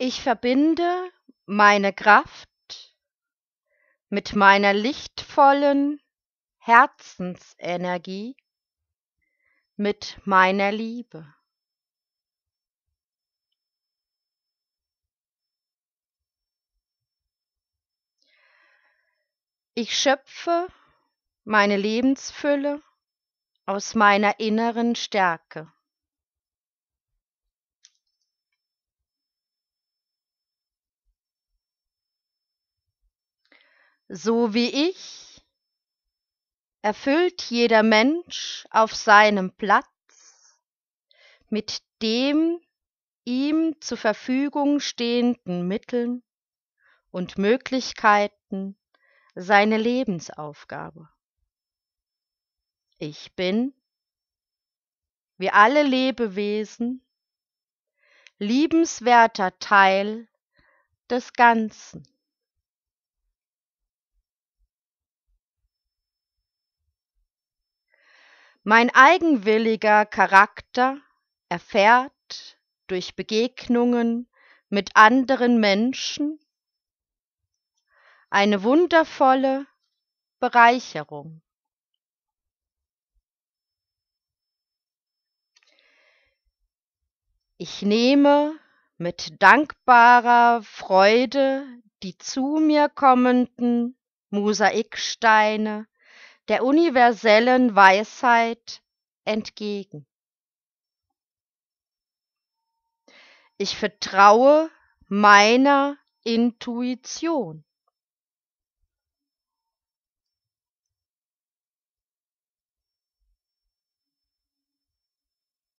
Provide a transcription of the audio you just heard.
Ich verbinde meine Kraft mit meiner lichtvollen Herzensenergie, mit meiner Liebe. Ich schöpfe meine Lebensfülle aus meiner inneren Stärke. So wie ich erfüllt jeder Mensch auf seinem Platz mit dem ihm zur Verfügung stehenden Mitteln und Möglichkeiten seine Lebensaufgabe. Ich bin, wie alle Lebewesen, liebenswerter Teil des Ganzen. Mein eigenwilliger Charakter erfährt durch Begegnungen mit anderen Menschen eine wundervolle Bereicherung. Ich nehme mit dankbarer Freude die zu mir kommenden Mosaiksteine der universellen Weisheit entgegen. Ich vertraue meiner Intuition.